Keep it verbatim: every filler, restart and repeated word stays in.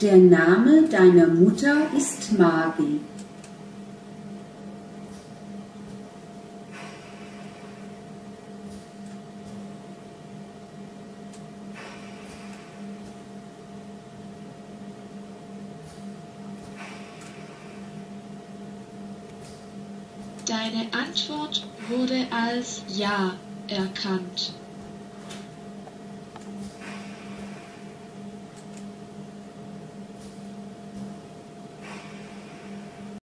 Der Name deiner Mutter ist Magi. Deine Antwort wurde als Ja erkannt.